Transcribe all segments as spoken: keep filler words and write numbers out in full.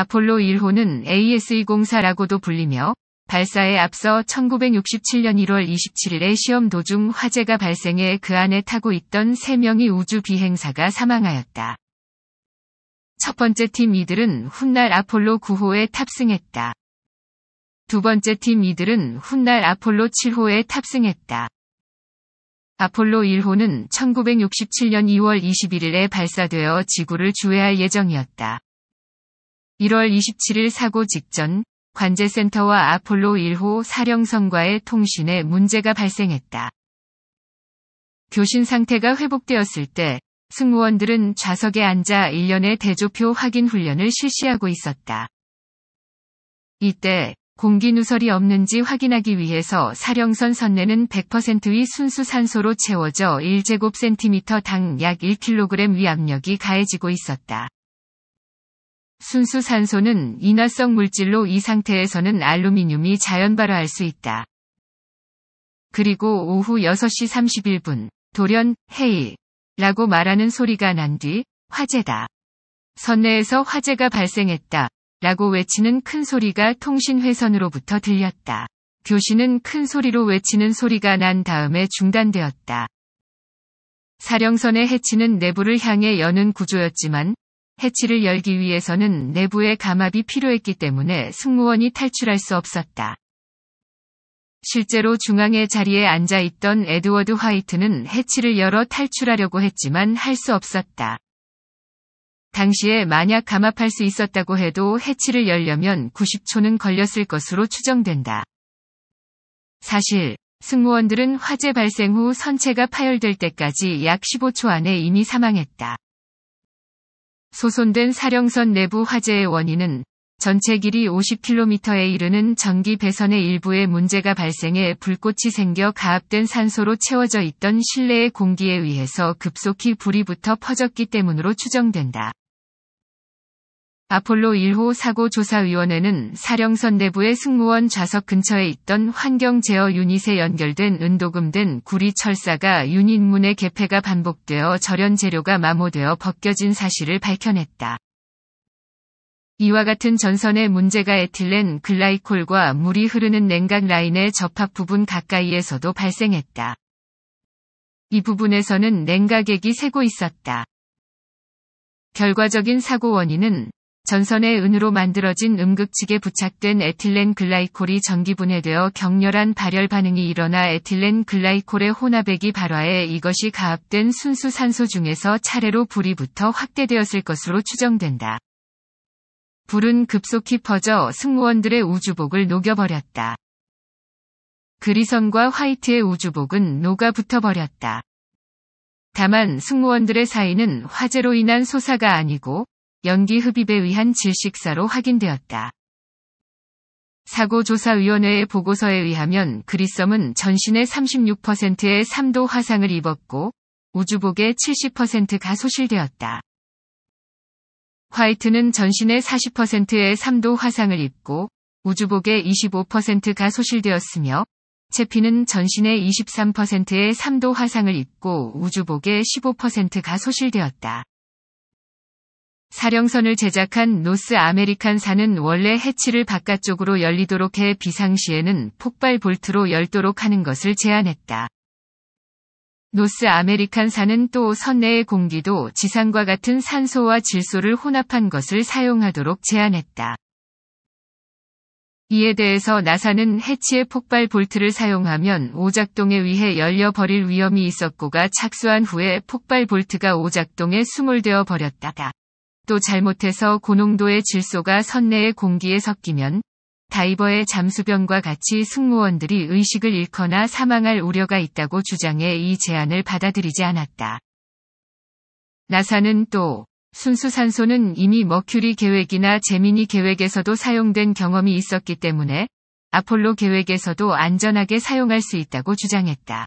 아폴로 일 호는 에이에스 이백사라고도 불리며 발사에 앞서 천구백육십칠년 일월 이십칠일에 시험 도중 화재가 발생해 그 안에 타고 있던 세 명의 우주 비행사가 사망하였다. 첫 번째 팀 이들은 훗날 아폴로 구 호에 탑승했다. 두 번째 팀 이들은 훗날 아폴로 칠 호에 탑승했다. 아폴로 일 호는 천구백육십칠년 이월 이십일일에 발사되어 지구를 주회할 예정이었다. 일월 이십칠일 사고 직전 관제센터와 아폴로 일 호 사령선과의 통신에 문제가 발생했다. 교신 상태가 회복되었을 때 승무원들은 좌석에 앉아 일련의 대조표 확인 훈련을 실시하고 있었다. 이때 공기 누설이 없는지 확인하기 위해서 사령선 선내는 백 퍼센트의 순수 산소로 채워져 일 제곱센티미터당 약 일 킬로그램 위압력이 가해지고 있었다. 순수 산소는 인화성 물질로 이 상태에서는 알루미늄이 자연 발화할 수 있다. 그리고 오후 여섯시 삼십일분 돌연 헤이 라고 말하는 소리가 난 뒤 화재다. 선내에서 화재가 발생했다. 라고 외치는 큰 소리가 통신 회선으로부터 들렸다. 교신은 큰 소리로 외치는 소리가 난 다음에 중단되었다. 사령선의 해치는 내부를 향해 여는 구조였지만 해치를 열기 위해서는 내부의 감압이 필요했기 때문에 승무원이 탈출할 수 없었다. 실제로 중앙의 자리에 앉아있던 에드워드 화이트는 해치를 열어 탈출하려고 했지만 할 수 없었다. 당시에 만약 감압할 수 있었다고 해도 해치를 열려면 구십초는 걸렸을 것으로 추정된다. 사실 승무원들은 화재 발생 후 선체가 파열될 때까지 약 십오초 안에 이미 사망했다. 소손된 사령선 내부 화재의 원인은 전체 길이 오십 킬로미터에 이르는 전기 배선의 일부에 문제가 발생해 불꽃이 생겨 가압된 산소로 채워져 있던 실내의 공기에 의해서 급속히 불이 붙어 퍼졌기 때문으로 추정된다. 아폴로 일 호 사고조사위원회는 사령선 내부의 승무원 좌석 근처에 있던 환경 제어 유닛에 연결된 은도금된 구리 철사가 유닛 문의 개폐가 반복되어 절연 재료가 마모되어 벗겨진 사실을 밝혀냈다. 이와 같은 전선의 문제가 에틸렌 글라이콜과 물이 흐르는 냉각 라인의 접합 부분 가까이에서도 발생했다. 이 부분에서는 냉각액이 새고 있었다. 결과적인 사고 원인은 전선의 은으로 만들어진 음극측에 부착된 에틸렌 글라이콜이 전기분해되어 격렬한 발열 반응이 일어나 에틸렌 글라이콜의 혼합액이 발화해 이것이 가압된 순수 산소 중에서 차례로 불이 붙어 확대되었을 것으로 추정된다. 불은 급속히 퍼져 승무원들의 우주복을 녹여버렸다. 그리선과 화이트의 우주복은 녹아 붙어버렸다. 다만 승무원들의 사인은 화재로 인한 소사가 아니고 연기 흡입에 의한 질식사로 확인되었다. 사고조사위원회의 보고서에 의하면 그리썸은 전신의 삼십육 퍼센트의 삼도 화상을 입었고 우주복의 칠십 퍼센트가 소실되었다. 화이트는 전신의 사십 퍼센트의 삼도 화상을 입고 우주복의 이십오 퍼센트가 소실되었으며 채피는 전신의 이십삼 퍼센트의 삼도 화상을 입고 우주복의 십오 퍼센트가 소실되었다. 사령선을 제작한 노스 아메리칸사는 원래 해치를 바깥쪽으로 열리도록 해 비상시에는 폭발 볼트로 열도록 하는 것을 제안했다. 노스 아메리칸사는 또 선내의 공기도 지상과 같은 산소와 질소를 혼합한 것을 사용하도록 제안했다. 이에 대해서 나사는 해치의 폭발 볼트를 사용하면 오작동에 의해 열려버릴 위험이 있었고가 착수한 후에 폭발 볼트가 오작동에 수몰되어 버렸다. 또 잘못해서 고농도의 질소가 선내의 공기에 섞이면 다이버의 잠수병과 같이 승무원들이 의식을 잃거나 사망할 우려가 있다고 주장해 이 제안을 받아들이지 않았다. 나사는 또 순수 산소는 이미 머큐리 계획이나 제미니 계획에서도 사용된 경험이 있었기 때문에 아폴로 계획에서도 안전하게 사용할 수 있다고 주장했다.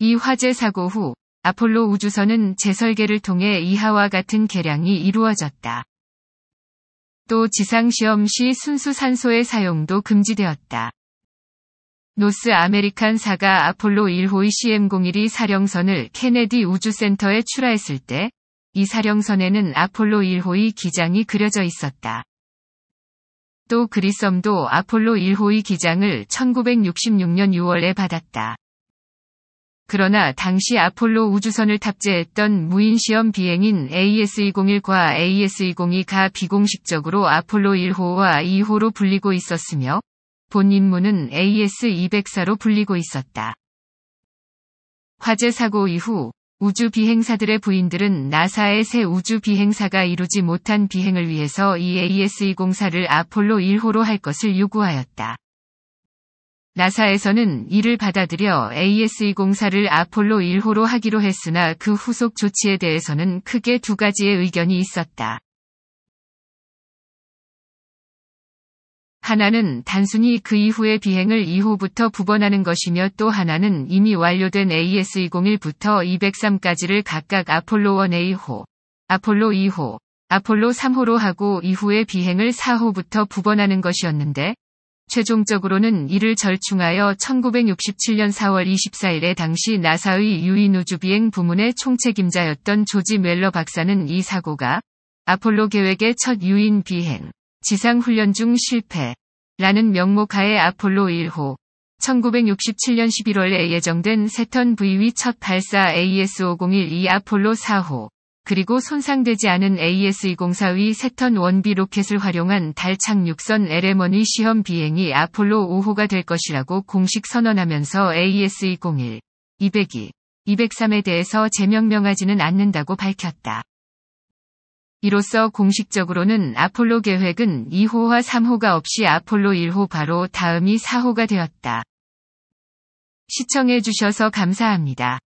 이 화재 사고 후 아폴로 우주선은 재설계를 통해 이하와 같은 개량이 이루어졌다. 또 지상시험 시 순수 산소의 사용도 금지되었다. 노스 아메리칸사가 아폴로 일 호의 씨엠 공일이 사령선을 케네디 우주센터에 출하했을 때 이 사령선에는 아폴로 일 호의 기장이 그려져 있었다. 또 그리썸도 아폴로 일 호의 기장을 천구백육십육 년 유월에 받았다. 그러나 당시 아폴로 우주선을 탑재했던 무인시험 비행인 에이에스 이공일과 에이에스 이공이가 비공식적으로 아폴로 일 호와 이 호로 불리고 있었으며 본 임무는 에이에스 이백사로 불리고 있었다. 화재 사고 이후 우주 비행사들의 부인들은 나사의 새 우주 비행사가 이루지 못한 비행을 위해서 이 에이에스 이공사를 아폴로 일 호로 할 것을 요구하였다. 나사에서는 이를 받아들여 에이에스 이공사를 아폴로 일 호로 하기로 했으나 그 후속 조치에 대해서는 크게 두 가지의 의견이 있었다. 하나는 단순히 그 이후의 비행을 이 호부터 부번하는 것이며 또 하나는 이미 완료된 에이에스 이공일부터 이백삼까지를 각각 아폴로 일 에이호, 아폴로 이 호, 아폴로 삼 호로 하고 이후의 비행을 사 호부터 부번하는 것이었는데 최종적으로는 이를 절충하여 천구백육십칠 년 사월 이십사일에 당시 나사의 유인 우주비행 부문의 총책임자였던 조지 멜러 박사는 이 사고가 아폴로 계획의 첫 유인 비행, 지상훈련 중 실패라는 명목하에 아폴로 일 호, 천구백육십칠 년 십일월에 예정된 세턴 브이의 첫 발사 에이에스 오공일이 아폴로 사 호, 그리고 손상되지 않은 에이에스 이공사의 세턴 일 비 로켓을 활용한 달 착륙선 엘엠의 시험 비행이 아폴로 오 호가 될 것이라고 공식 선언하면서 에이에스 이공일, 이백이, 이백삼에 대해서 재명명하지는 않는다고 밝혔다. 이로써 공식적으로는 아폴로 계획은 이 호와 삼 호가 없이 아폴로 일 호 바로 다음이 사 호가 되었다. 시청해주셔서 감사합니다.